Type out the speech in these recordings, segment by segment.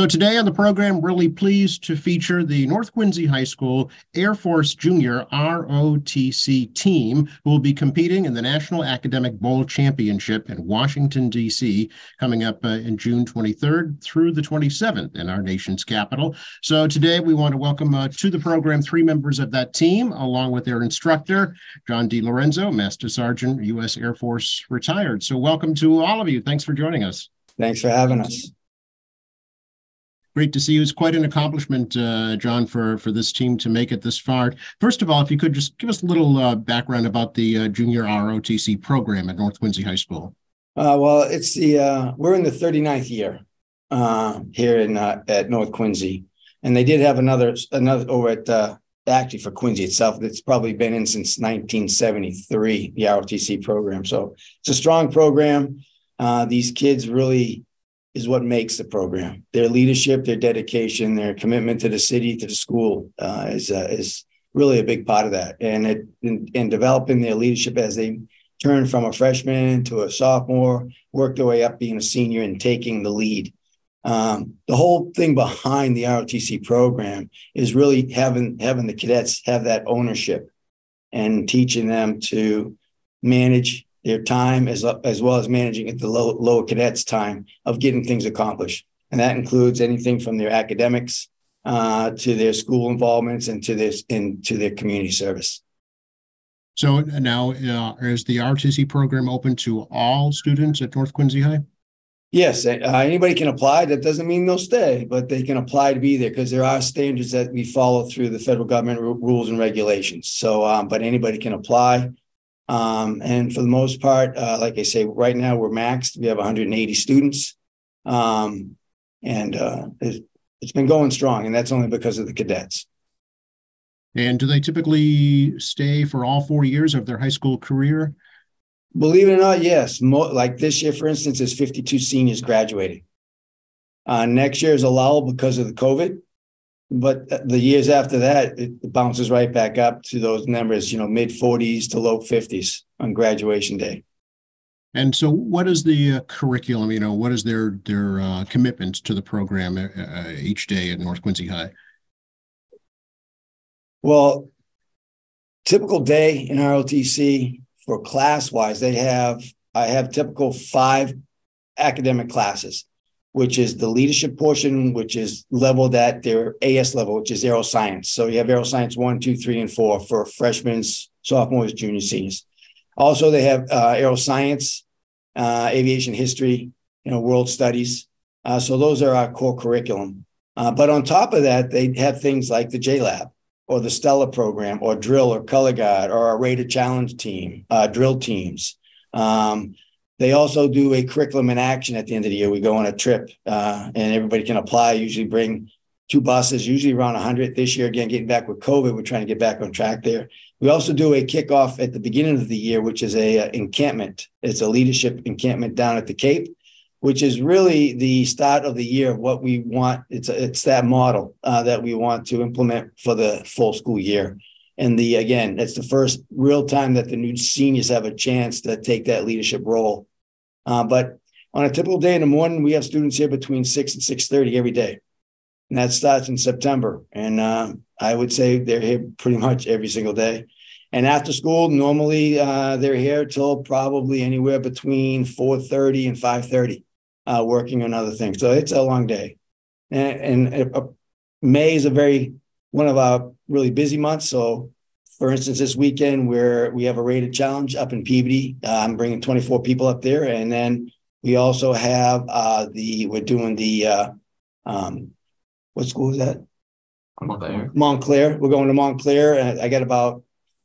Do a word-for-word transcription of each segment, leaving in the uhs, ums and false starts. So today on the program, really pleased to feature the North Quincy High School Air Force Junior R O T C team, who will be competing in the National Academic Bowl Championship in Washington, D C, coming up uh, in June twenty-third through the twenty-seventh in our nation's capital. So today we want to welcome uh, to the program three members of that team, along with their instructor, John DeLorenzo, Master Sergeant, U S Air Force retired. So welcome to all of you. Thanks for joining us. Thanks for having us. Great to see you. It's quite an accomplishment, uh, John, for, for this team to make it this far. First of all, if you could just give us a little uh, background about the uh, Junior R O T C program at North Quincy High School. Uh, well, it's the uh, we're in the thirty-ninth year uh, here in uh, at North Quincy, and they did have another another over at uh, actually for Quincy itself. It's probably been in since nineteen seventy-three, the R O T C program. So it's a strong program. Uh, these kids really. Is what makes the program. Their leadership, their dedication, their commitment to the city, to the school uh, is uh, is really a big part of that. And it and, and developing their leadership as they turn from a freshman to a sophomore, work their way up being a senior and taking the lead. Um, the whole thing behind the R O T C program is really having having the cadets have that ownership and teaching them to manage their time as, as well as managing at the low, lower cadets' time of getting things accomplished. And that includes anything from their academics uh, to their school involvements and to their, and to their community service. So now uh, is the R O T C program open to all students at North Quincy High? Yes, uh, anybody can apply. That doesn't mean they'll stay, but they can apply to be there because there are standards that we follow through the federal government r- rules and regulations. So, um, but anybody can apply. Um, and for the most part, uh, like I say, right now we're maxed. We have one hundred eighty students, um, and uh, it's, it's been going strong, and that's only because of the cadets. And do they typically stay for all four years of their high school career? Believe it or not, yes. Mo- like this year, for instance, is fifty-two seniors graduating. Uh, next year is a lull because of the COVID. But the years after that, it bounces right back up to those numbers, you know, mid forties to low fifties on graduation day. And so what is the uh, curriculum, you know, what is their their uh, commitments to the program uh, each day at North Quincy High? Well, typical day in R O T C for class-wise, they have, I have typical five academic classes, which is the leadership portion, which is leveled at their A S level, which is aeroscience. So you have aeroscience one, two, three, and four for freshmen, sophomores, juniors, seniors. Also, they have uh, aeroscience, uh, aviation history, you know, world studies. Uh, so those are our core curriculum. Uh, but on top of that, they have things like the J-Lab or the Stella program or drill or color guard or our rated challenge team, uh, drill teams. Um, They also do a curriculum in action at the end of the year. We go on a trip uh, and everybody can apply. Usually bring two buses, usually around one hundred. This year, again, getting back with COVID, we're trying to get back on track there. We also do a kickoff at the beginning of the year, which is a, a encampment. It's a leadership encampment down at the Cape, which is really the start of the year of what we want. It's a, it's that model uh, that we want to implement for the full school year. And the again, it's the first real time that the new seniors have a chance to take that leadership role. Uh, but on a typical day in the morning, we have students here between six and six thirty every day. And that starts in September. And uh, I would say they're here pretty much every single day. And after school, normally uh, they're here till probably anywhere between four thirty and five thirty uh, working on other things. So it's a long day. And, and uh, May is a very one of our really busy months. So for instance, this weekend, where we have a rated challenge up in Peabody. Uh, I'm bringing twenty-four people up there. And then we also have uh, the, we're doing the, uh, um, what school is that? Montclair. Montclair. We're going to Montclair. And I got about,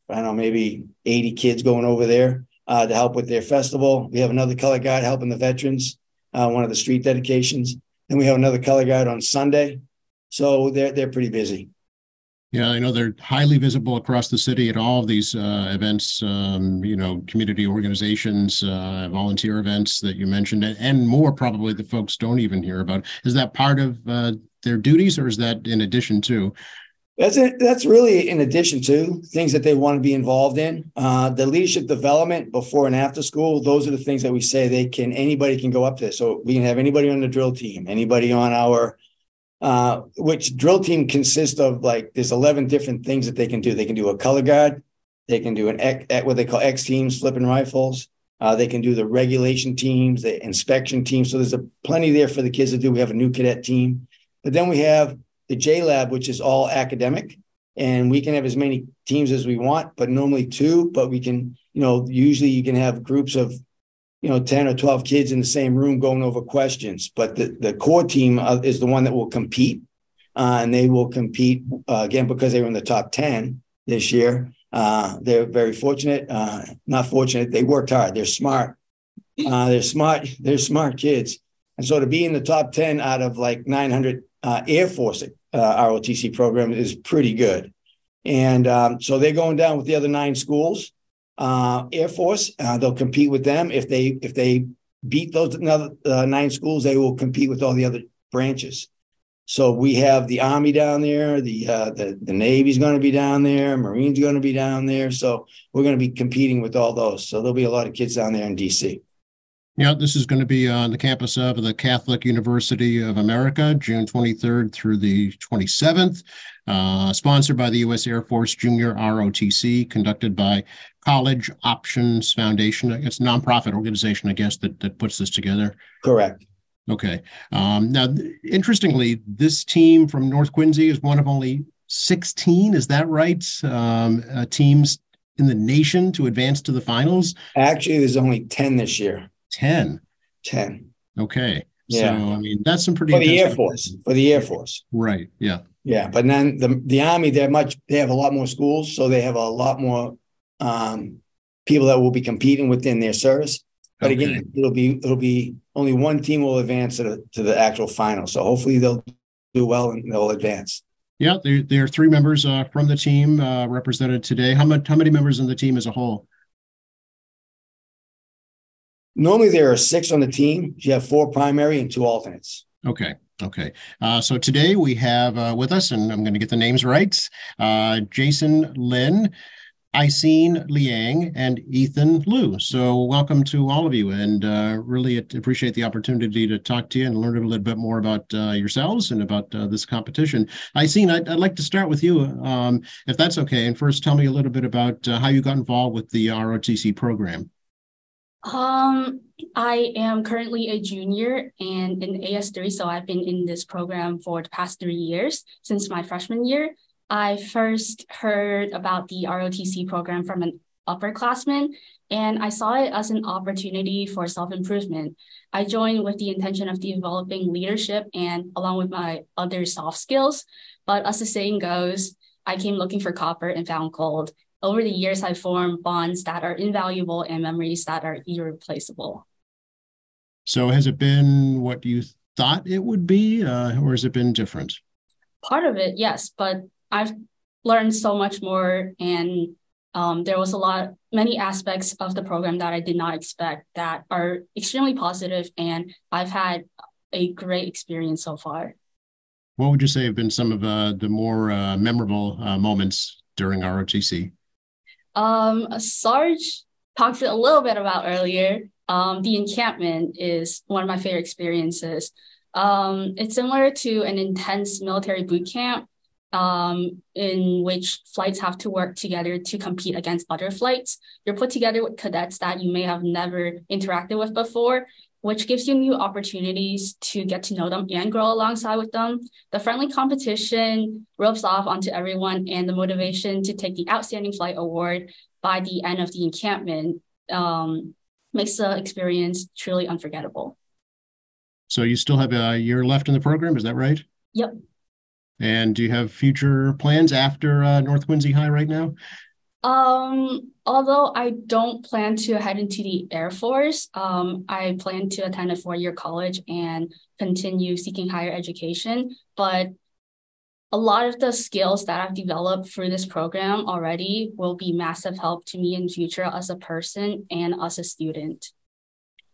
I don't know, maybe eighty kids going over there uh, to help with their festival. We have another color guide helping the veterans, uh, one of the street dedications. And we have another color guide on Sunday. So they're they're pretty busy. Yeah, I know they're highly visible across the city at all of these uh, events, um, you know, community organizations, uh, volunteer events that you mentioned, and more probably that folks don't even hear about. Is that part of uh, their duties, or is that in addition to? That's it. That's really in addition to things that they want to be involved in. Uh, the leadership development before and after school, those are the things that we say they can, anybody can go up there. So we can have anybody on the drill team, anybody on our uh, which drill team consists of, like, there's eleven different things that they can do. They can do a color guard. They can do an X, what they call X teams, flipping rifles. Uh, they can do the regulation teams, the inspection teams. So there's a plenty there for the kids to do. We have a new cadet team. But then we have the J-Lab, which is all academic. And we can have as many teams as we want, but normally two. But we can, you know, usually you can have groups of, you know, ten or twelve kids in the same room going over questions. But the, the core team is the one that will compete. Uh, and they will compete, uh, again, because they were in the top ten this year. Uh, they're very fortunate, uh, not fortunate. They worked hard. They're smart. Uh, they're smart. They're smart kids. And so to be in the top ten out of like nine hundred uh, Air Force uh, R O T C program is pretty good. And um, so they're going down with the other nine schools, uh, Air Force. Uh, they'll compete with them. If they if they beat those another, uh, nine schools, they will compete with all the other branches. So we have the Army down there, the uh, the, the Navy's going to be down there, Marines going to be down there. So we're going to be competing with all those. So there'll be a lot of kids down there in D C. Yeah, this is going to be on the campus of the Catholic University of America, June twenty-third through the twenty-seventh, uh, sponsored by the U S Air Force Junior R O T C, conducted by College Options Foundation. It's a nonprofit organization, I guess, that, that puts this together. Correct. Okay. Um, now, th- interestingly, this team from North Quincy is one of only sixteen, is that right, um, uh, teams in the nation to advance to the finals? Actually, there's only ten this year. ten? ten. Okay. Yeah. So, I mean, that's some pretty... For the Air Force. For the Air Force. Right, yeah. Yeah, but then the, the Army, they're much, they have a lot more schools, so they have a lot more um, people that will be competing within their service. But okay. Again, it'll be it'll be only one team will advance to the, to the actual final. So hopefully they'll do well and they'll advance. Yeah, there, there are three members uh, from the team uh, represented today. How much? How many members in the team as a whole? Normally there are six on the team. You have four primary and two alternates. Okay. Okay. Uh, so today we have uh, with us, and I'm going to get the names right, uh, Jason Lin, Aixin Liang, and Ethan Liu. So welcome to all of you, and uh, really appreciate the opportunity to talk to you and learn a little bit more about uh, yourselves and about uh, this competition. Aixin, I'd, I'd like to start with you, um, if that's okay. And first, tell me a little bit about uh, how you got involved with the R O T C program. Um, I am currently a junior and in A S three, so I've been in this program for the past three years since my freshman year. I first heard about the R O T C program from an upperclassman, and I saw it as an opportunity for self-improvement. I joined with the intention of developing leadership and along with my other soft skills. But as the saying goes, I came looking for copper and found gold. Over the years, I formed bonds that are invaluable and memories that are irreplaceable. So has it been what you thought it would be, uh, or has it been different? Part of it, yes, but I've learned so much more, and um, there was a lot, many aspects of the program that I did not expect that are extremely positive, and I've had a great experience so far. What would you say have been some of uh, the more uh, memorable uh, moments during R O T C? Um, Sarge talked a little bit about earlier. Um, the encampment is one of my favorite experiences. Um, it's similar to an intense military boot camp, Um, in which flights have to work together to compete against other flights. You're put together with cadets that you may have never interacted with before, which gives you new opportunities to get to know them and grow alongside with them. The friendly competition ropes off onto everyone, and the motivation to take the Outstanding Flight Award by the end of the encampment um, makes the experience truly unforgettable. So you still have a year left in the program, is that right? Yep. And do you have future plans after uh, North Quincy High right now? Um, although I don't plan to head into the Air Force, um, I plan to attend a four-year college and continue seeking higher education. But a lot of the skills that I've developed through this program already will be massive help to me in the future as a person and as a student.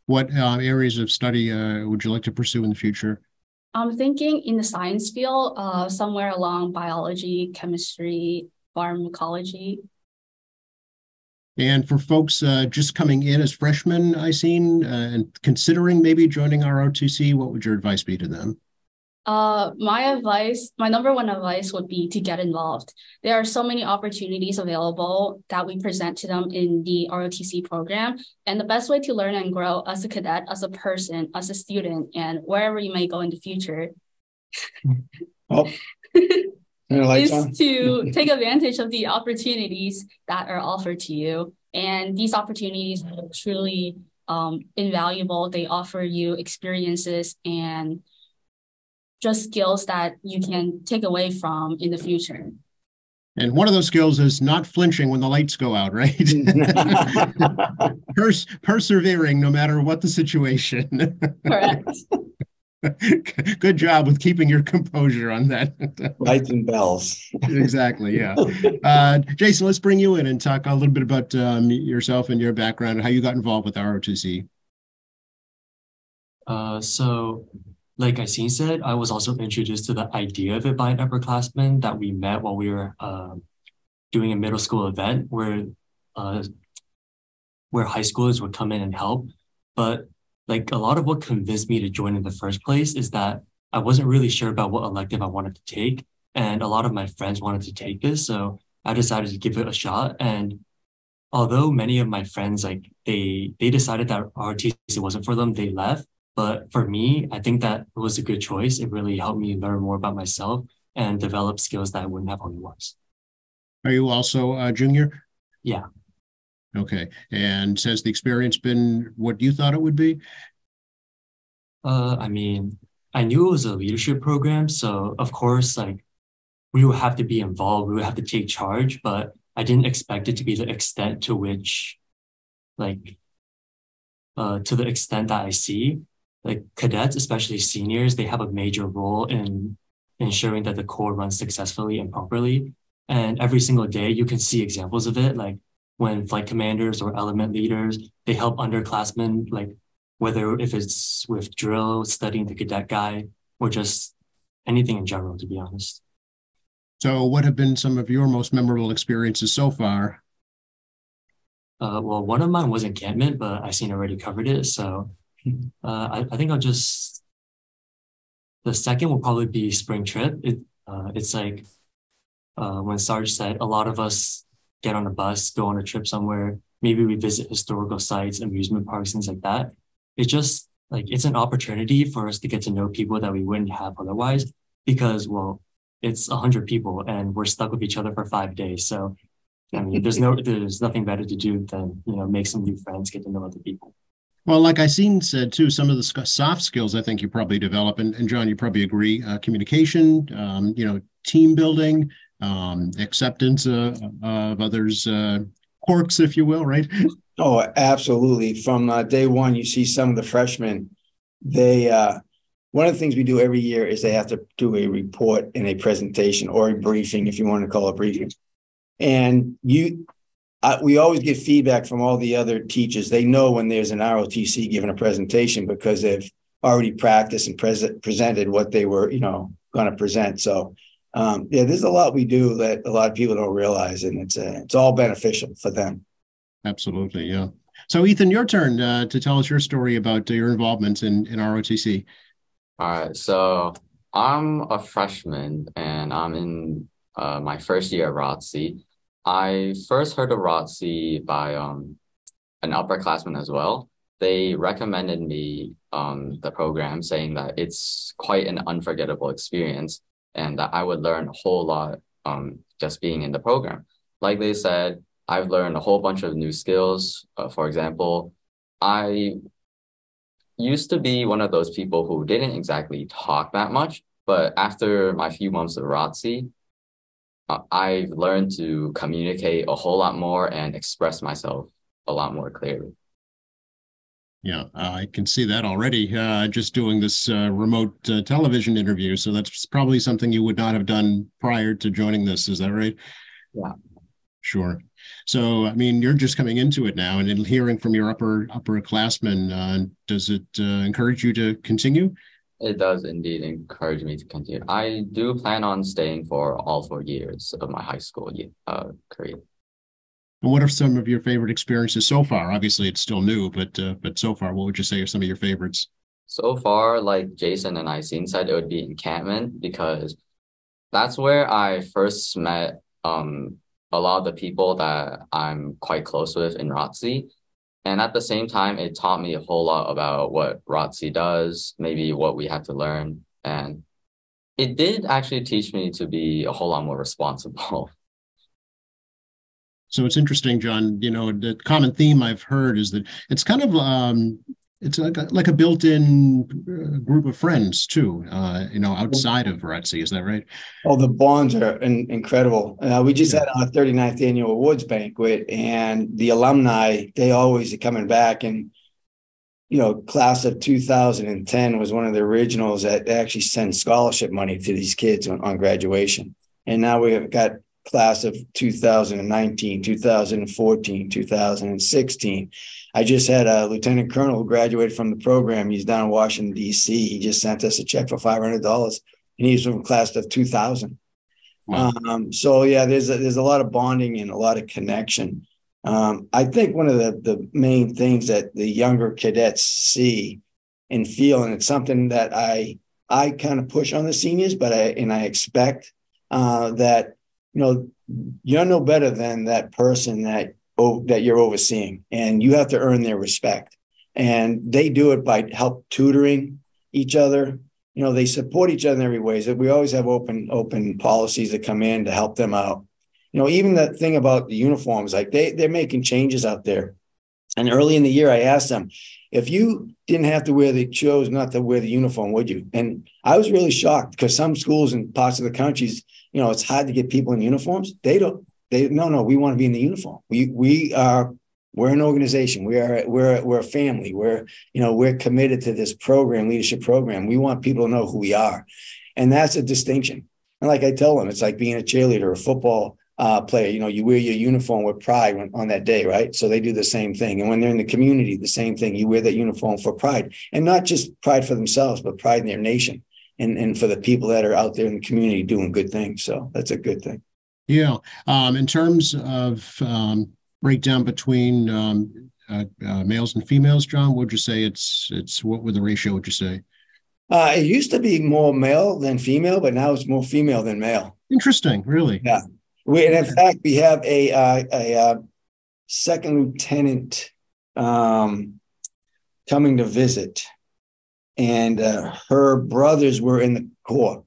What uh, areas of study uh, would you like to pursue in the future? I'm thinking in the science field, uh, somewhere along biology, chemistry, pharmacology. And for folks uh, just coming in as freshmen, Aixin, uh, and considering maybe joining R O T C, what would your advice be to them? Uh, my advice, my number one advice would be to get involved. There are so many opportunities available that we present to them in the R O T C program. And the best way to learn and grow as a cadet, as a person, as a student, and wherever you may go in the future oh. is to take advantage of the opportunities that are offered to you. And these opportunities are truly um, invaluable. They offer you experiences and just skills that you can take away from in the future. And one of those skills is not flinching when the lights go out, right? Pers persevering no matter what the situation. Correct. Good job with keeping your composure on that. Lights and bells. Exactly, yeah. Uh, Jason, let's bring you in and talk a little bit about um, yourself and your background and how you got involved with R O T C. Uh, so... Like Aixin said, I was also introduced to the idea of it by an upperclassman that we met while we were uh, doing a middle school event where uh, where high schoolers would come in and help. But like a lot of what convinced me to join in the first place is that I wasn't really sure about what elective I wanted to take. And a lot of my friends wanted to take this. So I decided to give it a shot. And although many of my friends, like they, they decided that R O T C wasn't for them, they left. But for me, I think that it was a good choice. It really helped me learn more about myself and develop skills that I wouldn't have otherwise. Are you also a junior? Yeah. Okay. And has the experience been what you thought it would be? Uh, I mean, I knew it was a leadership program. So of course, like we would have to be involved. We would have to take charge, but I didn't expect it to be the extent to which, like, uh, to the extent that I see. Like cadets, especially seniors, they have a major role in ensuring that the Corps runs successfully and properly. And every single day, you can see examples of it, like when flight commanders or element leaders, they help underclassmen, like whether if it's with drill, studying the cadet guide, or just anything in general, to be honest. So what have been some of your most memorable experiences so far? Uh, well, one of mine was encampment, but Aixin already covered it, so... Uh, I, I think I'll just, the second will probably be spring trip. It, uh, it's like uh, when Sarge said, a lot of us get on a bus, go on a trip somewhere. Maybe we visit historical sites, amusement parks, things like that. It just like, it's an opportunity for us to get to know people that we wouldn't have otherwise because, well, it's a hundred people and we're stuck with each other for five days. So, I mean, there's no, there's nothing better to do than, you know, make some new friends, get to know other people. Well, like Aixin said, too, some of the soft skills I think you probably develop, and, and John, you probably agree, uh, communication, um, you know, team building, um, acceptance uh, of others' uh, quirks, if you will, right? Oh, absolutely. From uh, day one, you see some of the freshmen, they, uh, one of the things we do every year is they have to do a report and a presentation or a briefing, if you want to call it briefing. And you... Uh, we always get feedback from all the other teachers. They know when there's an R O T C giving a presentation because they've already practiced and pres presented what they were, you know, going to present. So, um, yeah, there's a lot we do that a lot of people don't realize, and it's uh, it's all beneficial for them. Absolutely, yeah. So, Ethan, your turn uh, to tell us your story about uh, your involvement in, in R O T C. All right. So I'm a freshman, and I'm in uh, my first year at R O T C. I first heard of R O T C by um, an upperclassman as well. They recommended me um, the program, saying that it's quite an unforgettable experience and that I would learn a whole lot um, just being in the program. Like they said, I've learned a whole bunch of new skills. Uh, for example, I used to be one of those people who didn't exactly talk that much, but after my few months of R O T C, I've learned to communicate a whole lot more and express myself a lot more clearly. Yeah, I can see that already uh, just doing this uh, remote uh, television interview. So that's probably something you would not have done prior to joining this. Is that right? Yeah. Sure. So, I mean, you're just coming into it now and hearing from your upper upperclassmen, uh, does it uh, encourage you to continue? It does indeed encourage me to continue. I do plan on staying for all four years of my high school uh, career. And what are some of your favorite experiences so far? Obviously, it's still new, but uh, but so far, what would you say are some of your favorites? So far, like Jason and Aixin said, it would be encampment, because that's where I first met um a lot of the people that I'm quite close with in R O T C. And at the same time, it taught me a whole lot about what R O T C does, maybe what we had to learn. And it did actually teach me to be a whole lot more responsible. So it's interesting, John, you know, the common theme I've heard is that it's kind of... um. It's like a, like a built-in group of friends too, uh, you know, outside of R O T C. Is that right? Oh, the bonds are in, incredible. Uh, we just yeah. had our thirty-ninth annual awards banquet, and the alumni, they always are coming back. And, you know, class of two thousand ten was one of the originals that actually sent scholarship money to these kids on, on graduation. And now we have got class of two thousand nineteen, two thousand fourteen, two thousand sixteen. I just had a lieutenant colonel who graduated from the program. He's down in Washington, D C. He just sent us a check for five hundred dollars, and he's from class of two thousand. Wow. Um, so, yeah, there's a, there's a lot of bonding and a lot of connection. Um, I think one of the, the main things that the younger cadets see and feel, and it's something that I I kind of push on the seniors, but I and I expect uh, that, you know, you're no better than that person that that you're overseeing, and you have to earn their respect. And they do it by help tutoring each other. You know, they support each other in every way. So we always have open, open policies that come in to help them out. You know, even that thing about the uniforms, like they, they're making changes out there. And early in the year, I asked them, if you didn't have to wear the, chose not to wear the uniform, would you? And I was really shocked, because some schools in parts of the countries, you know, it's hard to get people in uniforms. They don't, They no no we want to be in the uniform. We we are we're an organization. We are we're we're a family. We're you know we're committed to this program, leadership program. We want people to know who we are, and that's a distinction. And like I tell them, it's like being a cheerleader, a football uh, player. You know, you wear your uniform with pride when, on that day, right? So they do the same thing. And when they're in the community, the same thing. You wear that uniform for pride, and not just pride for themselves, but pride in their nation, and and for the people that are out there in the community doing good things. So that's a good thing. Yeah. Um, in terms of um, breakdown between um, uh, uh, males and females, John, would you say it's it's what would the ratio? Would you say uh, it used to be more male than female, but now it's more female than male? Interesting, really. Yeah. We, and in okay. fact, we have a uh, a uh, second lieutenant um, coming to visit, and uh, her brothers were in the Corps.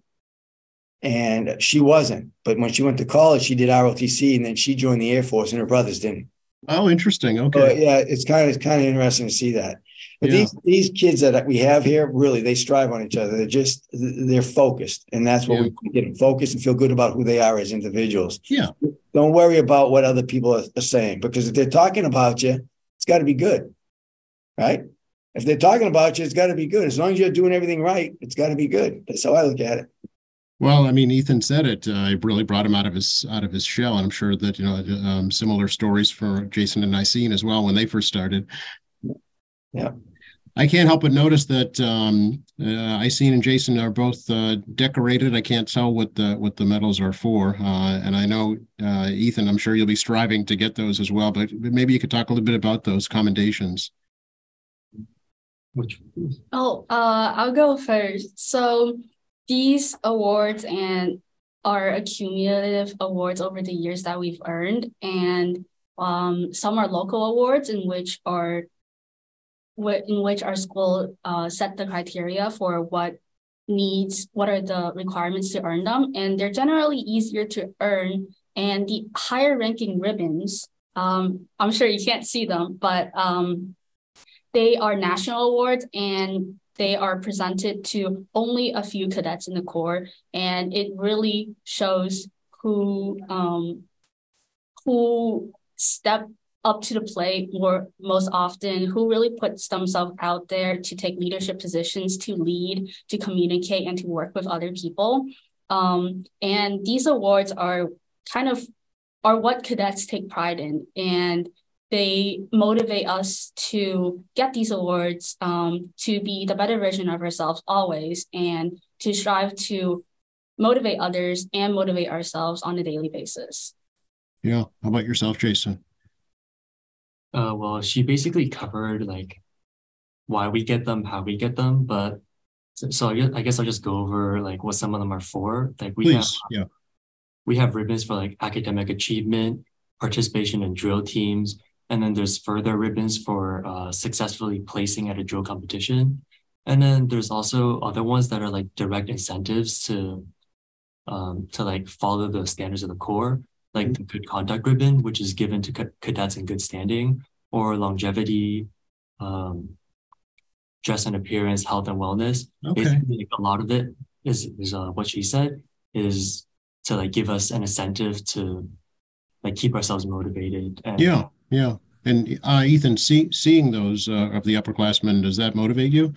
And she wasn't. But when she went to college, she did R O T C, and then she joined the Air Force, and her brothers didn't. Oh, interesting. Okay. So, yeah, it's kind of it's kind of interesting to see that. But yeah. these these kids that we have here, really, they strive on each other. They're just they're focused, and that's what yeah. we get them focused and feel good about who they are as individuals. Yeah. Don't worry about what other people are, are saying, because if they're talking about you, it's got to be good, right? If they're talking about you, it's got to be good. As long as you're doing everything right, it's got to be good. That's how I look at it. Well, I mean, Ethan said it. Uh, it really brought him out of his out of his shell, and I'm sure that you know um, similar stories for Jason and Aixin as well when they first started. Yeah, I can't help but notice that um, uh, Aixin and Jason are both uh, decorated. I can't tell what the what the medals are for, uh, and I know uh, Ethan, I'm sure you'll be striving to get those as well. But maybe you could talk a little bit about those commendations. Which oh, uh, I'll go first. So. These awards and are accumulative awards over the years that we've earned, and um, some are local awards in which are in which our school uh, set the criteria for what needs, what are the requirements to earn them, and they're generally easier to earn. And the higher ranking ribbons, um, I'm sure you can't see them, but um, they are national awards, and they are presented to only a few cadets in the Corps, and it really shows who um, who step up to the plate more most often, who really puts themselves out there to take leadership positions, to lead, to communicate, and to work with other people. Um, and these awards are kind of are what cadets take pride in, and they motivate us to get these awards, um, to be the better version of ourselves always, and to strive to motivate others and motivate ourselves on a daily basis. Yeah. How about yourself, Jason? Uh, well, she basically covered like why we get them, how we get them. But so, so I, guess, I guess I'll just go over like what some of them are for. Like we Please, have, yeah. we have ribbons for like academic achievement, participation in drill teams, and then there's further ribbons for uh, successfully placing at a drill competition. And then there's also other ones that are like direct incentives to um, to like follow the standards of the Corps, like mm-hmm. the good conduct ribbon, which is given to ca- cadets in good standing, or longevity, um, dress and appearance, health and wellness. Okay. Basically, like, a lot of it is, is uh, what she said, is to like give us an incentive to like keep ourselves motivated. And, yeah, yeah. And uh, Ethan, see, seeing those uh, of the upperclassmen, does that motivate you?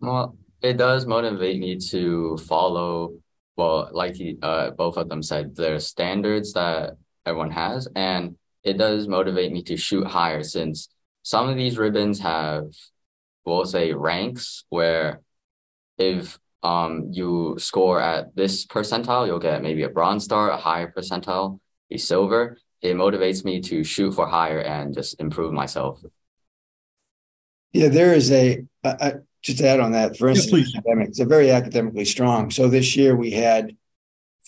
Well, it does motivate me to follow, well, like he, uh, both of them said, their standards that everyone has. And it does motivate me to shoot higher, since some of these ribbons have, we'll say, ranks where if um you score at this percentile, you'll get maybe a bronze star, a higher percentile, a silver. It motivates me to shoot for higher and just improve myself. Yeah, there is a... a, a Just to add on that, for instance, yeah, academics are very academically strong. So this year we had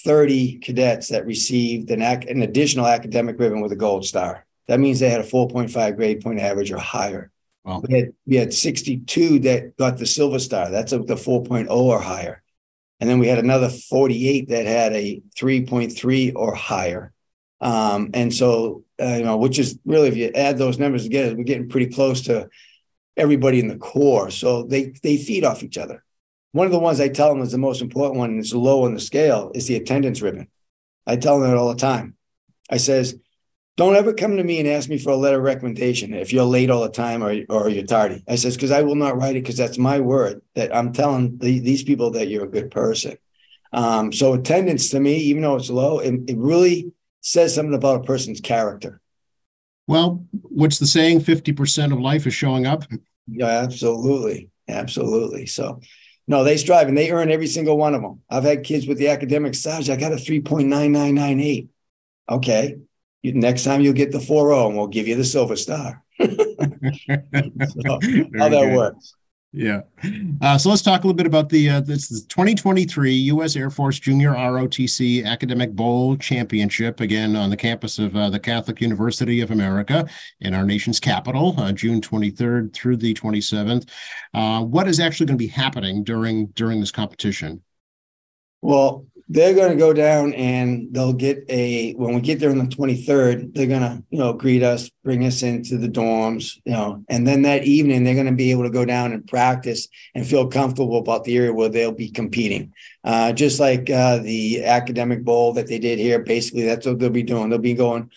thirty cadets that received an, ac- an additional academic ribbon with a gold star. That means they had a four point five grade point average or higher. Wow. We had, we had sixty-two that got the silver star. That's a, the four point oh or higher. And then we had another forty-eight that had a three point three or higher. Um, and so, uh, you know, which is really, if you add those numbers together, we're getting pretty close to everybody in the Corps, so they they feed off each other. One of the ones I tell them is the most important one, and it's low on the scale, is the attendance ribbon. I tell them that all the time. I says, don't ever come to me and ask me for a letter of recommendation if you're late all the time or, or you're tardy. I says, because I will not write it, because that's my word that I'm telling the, these people that you're a good person. Um, so attendance to me, even though it's low, it, it really says something about a person's character. Well, what's the saying? fifty percent of life is showing up. Yeah, absolutely. Absolutely. So, no, they strive and they earn every single one of them. I've had kids with the academic stage. I got a three point nine nine nine eight. Okay. You, next time you'll get the four point oh and we'll give you the silver star. So, how that good. works. Yeah. Uh, so let's talk a little bit about the uh, this is the twenty twenty-three U S Air Force Junior R O T C Academic Bowl Championship, again on the campus of uh, the Catholic University of America in our nation's capital, uh, June twenty-third through the twenty-seventh. Uh, what is actually going to be happening during during this competition? Well, they're going to go down and they'll get a, when we get there on the twenty-third, they're going to, you know, greet us, bring us into the dorms, you know, and then that evening they're going to be able to go down and practice and feel comfortable about the area where they'll be competing. Uh, just like uh, the academic bowl that they did here, basically that's what they'll be doing. They'll be going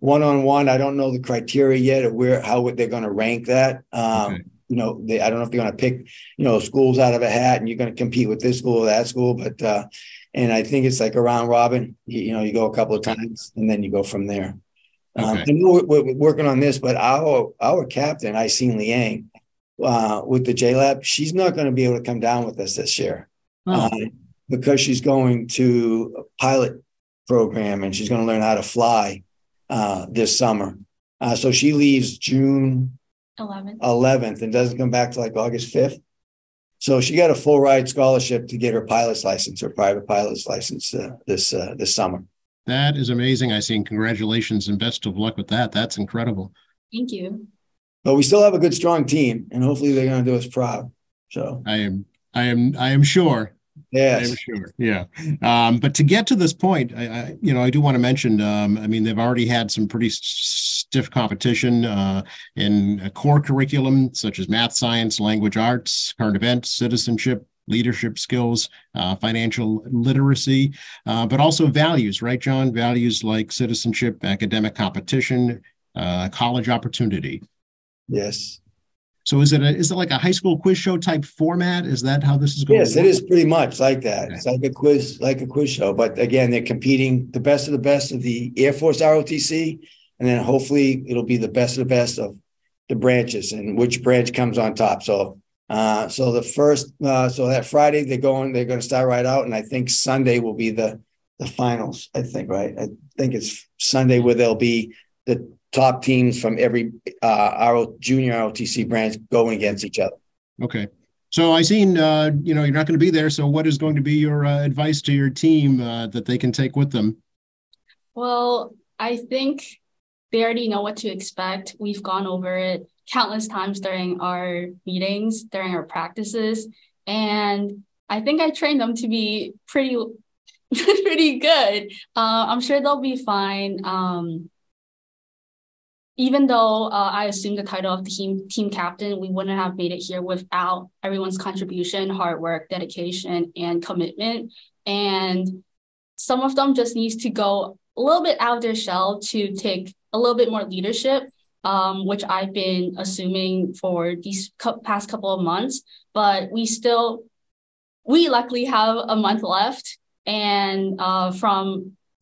one-on-one. I don't know the criteria yet of where, how they're going to rank that. Um, okay. You know, they, I don't know if they're going to pick, you know, schools out of a hat and you're going to compete with this school or that school, but uh, and I think it's like a round robin, you, you know, you go a couple of times and then you go from there. Um, okay. And we're, we're working on this, but our our captain, Aixin Liang, uh, with the J-Lab, she's not going to be able to come down with us this year oh. uh, because she's going to a pilot program and she's going to learn how to fly uh, this summer. Uh, so she leaves June eleventh and doesn't come back to like August fifth. So she got a full ride scholarship to get her pilot's license, her private pilot's license uh, this uh, this summer. That is amazing, Aixin. Congratulations and best of luck with that. That's incredible. Thank you. But we still have a good, strong team, and hopefully they're going to do us proud. So I am, I am, I am sure. Yes. I'm sure. Yeah. Um, but to get to this point, I, I, you know, I do want to mention, um, I mean, they've already had some pretty stiff competition uh, in a core curriculum, such as math, science, language arts, current events, citizenship, leadership skills, uh, financial literacy, uh, but also values, right, John? Values like citizenship, academic competition, uh, college opportunity. Yes. So is it a, is it like a high school quiz show type format? Is that how this is going? Yes, it is pretty much like that. Okay. It's like a quiz, like a quiz show. But again, they're competing the best of the best of the Air Force R O T C, and then hopefully it'll be the best of the best of the branches and which branch comes on top. So, uh, so the first, uh, so that Friday they're going, they're going to start right out, and I think Sunday will be the the finals. I think right. I think it's Sunday where they'll be the top teams from every uh, junior R O T C branch going against each other. Okay. So I seen, uh, you know, you're not going to be there. So what is going to be your uh, advice to your team uh, that they can take with them? Well, I think they already know what to expect. We've gone over it countless times during our meetings, during our practices. And I think I trained them to be pretty, pretty good. Uh, I'm sure they'll be fine. Um, Even though uh, I assumed the title of team team captain, we wouldn't have made it here without everyone's contribution, hard work, dedication, and commitment. And some of them just needs to go a little bit out of their shell to take a little bit more leadership, um, which I've been assuming for these co- past couple of months. But we still, we luckily have a month left. And uh, from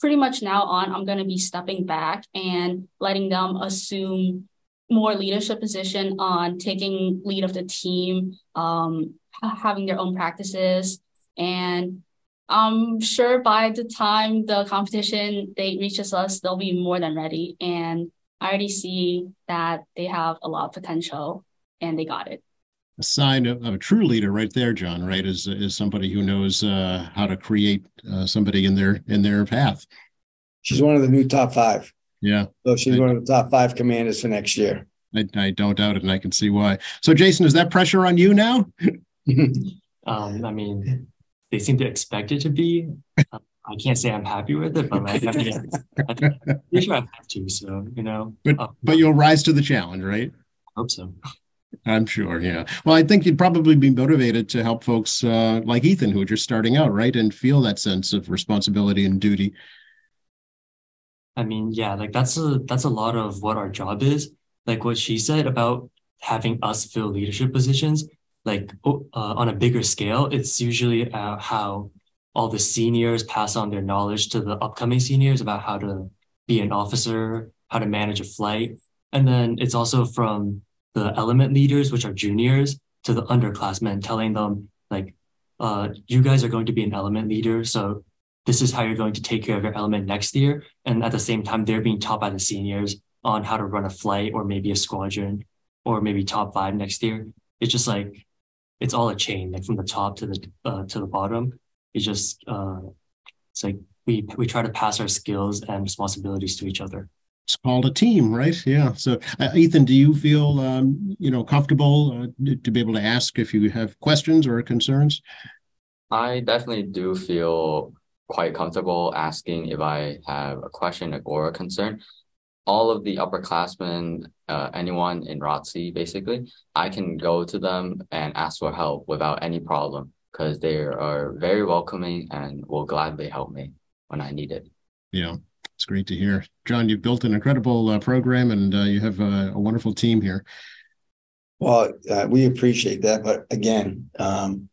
pretty much now on, I'm going to be stepping back and letting them assume more leadership position on taking lead of the team, um, having their own practices. And I'm sure by the time the competition date reaches us, they'll be more than ready. And I already see that they have a lot of potential and they got it. A sign of, of a true leader right there, John, right, is is somebody who knows uh, how to create uh, somebody in their in their path. She's one of the new top five. Yeah. So she's I, one of the top five commanders for next year. I, I don't doubt it, and I can see why. So, Jason, is that pressure on you now? um, I mean, they seem to expect it to be. Um, I can't say I'm happy with it, but like, I mean, I think, I'm pretty sure I have to, so, you know. But, um, but you'll rise to the challenge, right? I hope so. I'm sure, yeah. Well, I think you'd probably be motivated to help folks uh, like Ethan, who are just starting out, right, and feel that sense of responsibility and duty. I mean, yeah, like that's a that's a lot of what our job is. Like what she said about having us fill leadership positions, like uh, on a bigger scale, it's usually uh, how all the seniors pass on their knowledge to the upcoming seniors about how to be an officer, how to manage a flight, and then it's also from the element leaders, which are juniors, to the underclassmen, telling them, like, uh, you guys are going to be an element leader, so this is how you're going to take care of your element next year. And at the same time, they're being taught by the seniors on how to run a flight or maybe a squadron or maybe top five next year. It's just like, it's all a chain, like from the top to the uh, to the bottom. It's just, uh, it's like we we try to pass our skills and responsibilities to each other. It's called a team, right? Yeah. So, uh, Ethan, do you feel, um, you know, comfortable uh, to be able to ask if you have questions or concerns? I definitely do feel quite comfortable asking if I have a question or a concern. All of the upperclassmen, uh, anyone in R O T C, basically, I can go to them and ask for help without any problem because they are very welcoming and will gladly help me when I need it. Yeah. It's great to hear. John, you've built an incredible uh, program and uh, you have uh, a wonderful team here. Well, uh, we appreciate that. But again, um,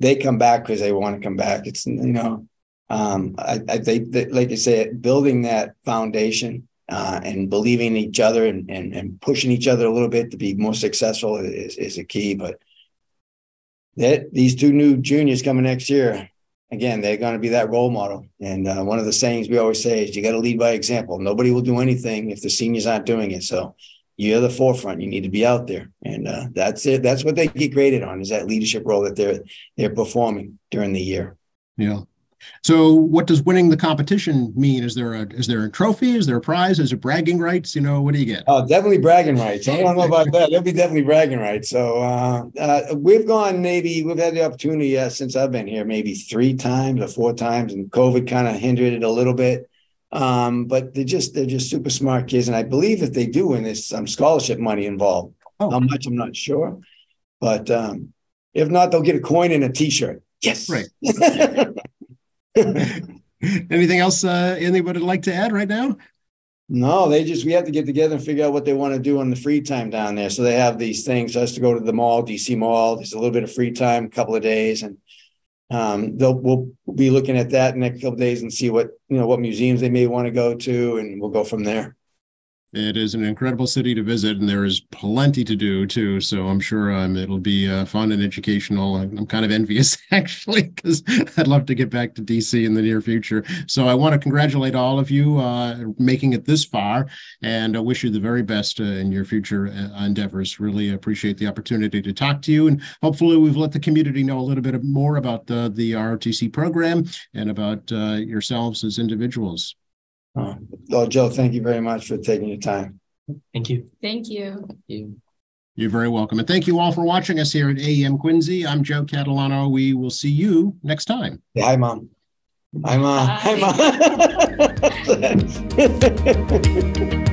they come back because they want to come back. It's, you know, um, I, I think that, like I said, building that foundation uh, and believing in each other and, and, and pushing each other a little bit to be more successful is, is a key. But that these two new juniors coming next year, again, they're going to be that role model. And uh, one of the sayings we always say is you got to lead by example. Nobody will do anything if the seniors aren't doing it. So you're the forefront. You need to be out there. And uh, that's it. That's what they get graded on, is that leadership role that they're they're performing during the year. Yeah. So what does winning the competition mean? Is there a is there a trophy? Is there a prize? Is it bragging rights? You know, what do you get? Oh, definitely bragging rights. I don't know about that. That'd be definitely bragging rights. So uh, uh, we've gone maybe we've had the opportunity uh, since I've been here maybe three times or four times, and COVID kind of hindered it a little bit. Um, but they're just they're just super smart kids, and I believe that they do win, there's some scholarship money involved. Oh. How much I'm not sure, but um, if not, they'll get a coin and a T-shirt. Yes, right. Anything else uh, anybody would like to add right now? No, they just, we have to get together and figure out what they want to do on the free time down there. So they have these things, us to go to the mall, D C mall. There's a little bit of free time, a couple of days. And um, they'll, we'll be looking at that in the next couple of days and see what, you know, what museums they may want to go to. And we'll go from there. It is an incredible city to visit, and there is plenty to do too. So I'm sure um, it'll be uh, fun and educational. I'm kind of envious actually, because I'd love to get back to D C in the near future. So I want to congratulate all of you uh, making it this far, and I wish you the very best uh, in your future uh, endeavors. Really appreciate the opportunity to talk to you, and hopefully we've let the community know a little bit more about the, the R O T C program and about uh, yourselves as individuals. Uh, so Joe, thank you very much for taking your time. Thank you. Thank you. Thank you. You're very welcome. And thank you all for watching us here at A M Quincy. I'm Joe Catalano. We will see you next time. Yeah, hi, Mom. Hi, Mom. Hi, Mom.